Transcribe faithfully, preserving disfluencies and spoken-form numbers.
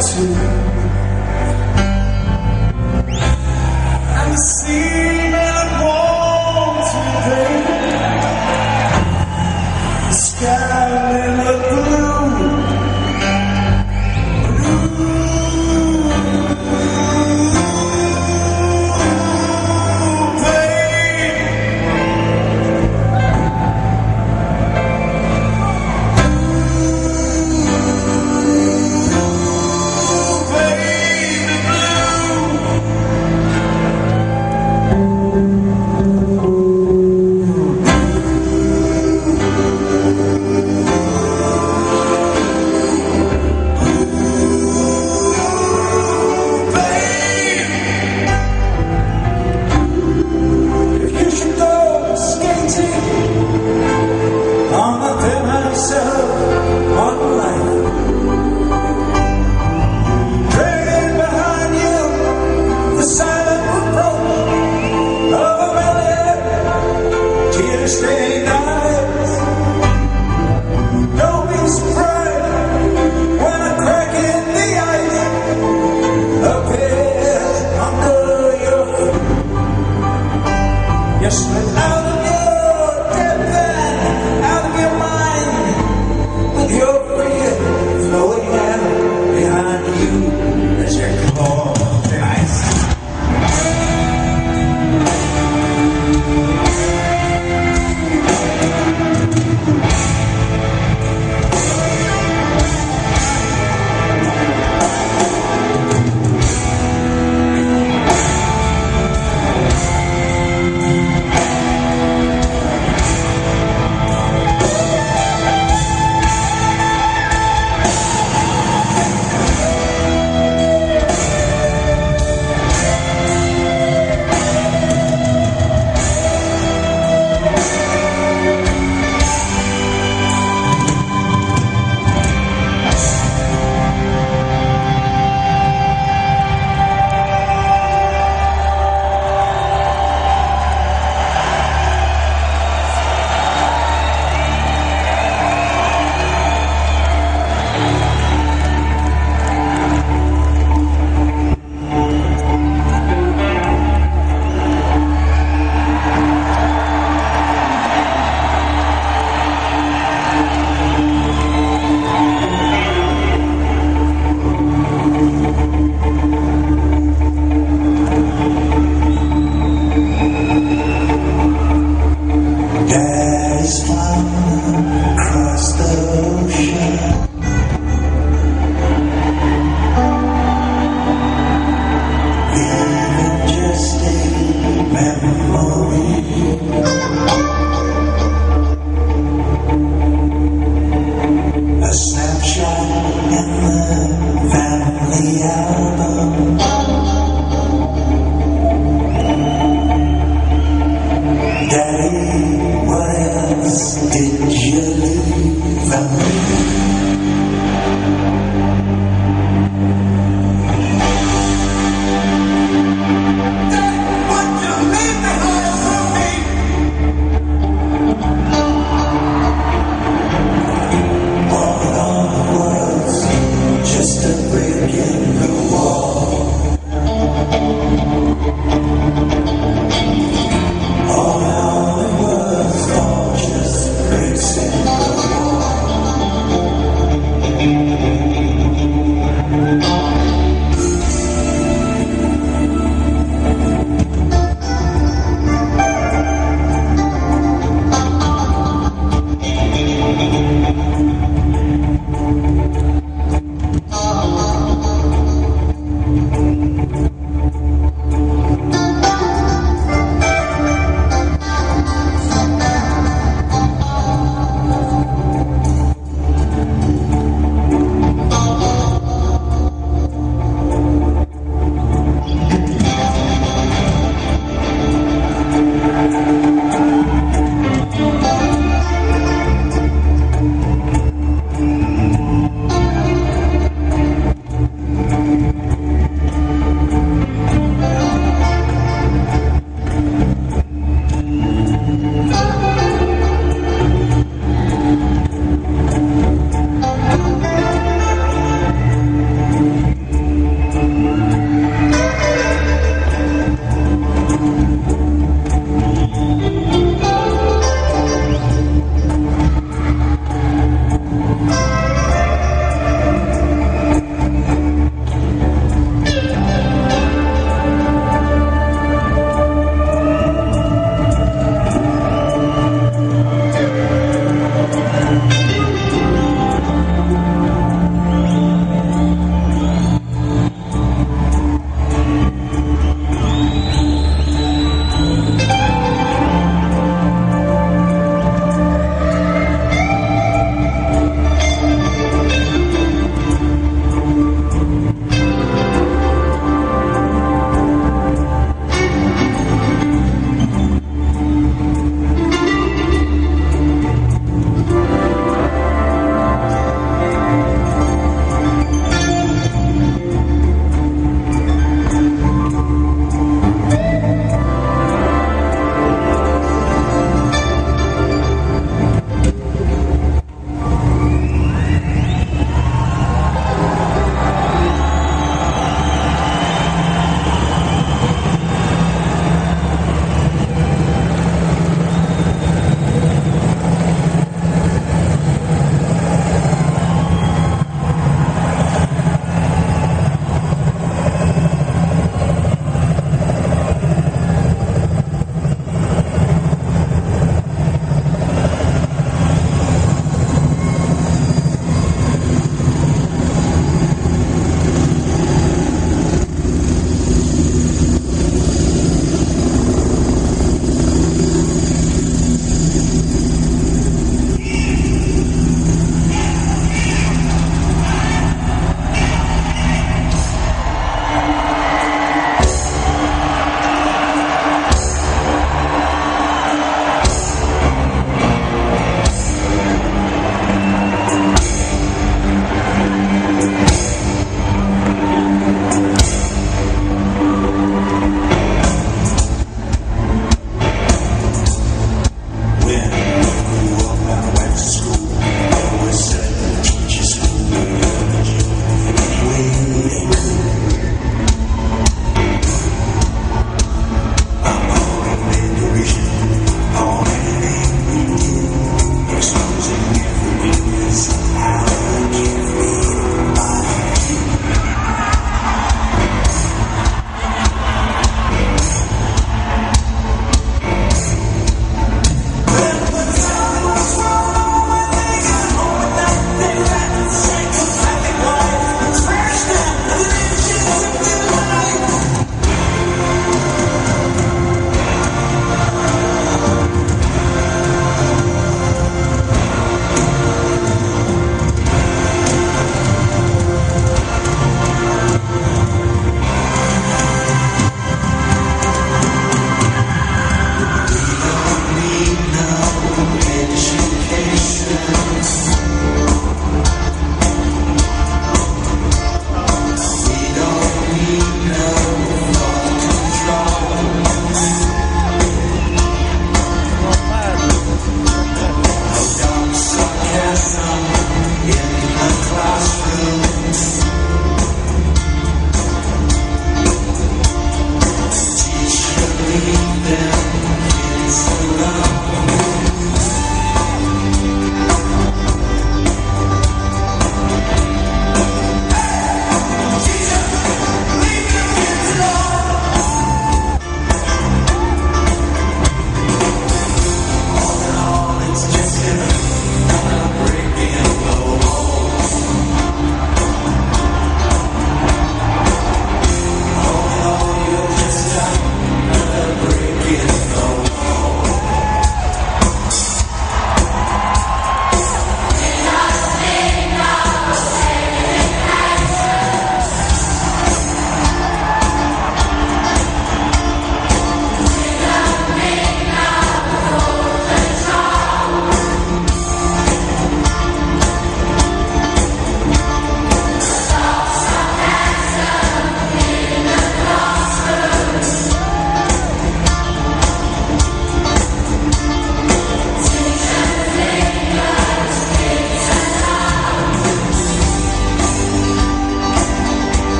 I'm seeing the walls today, the sky and the blue, blue, a snapshot in the family album.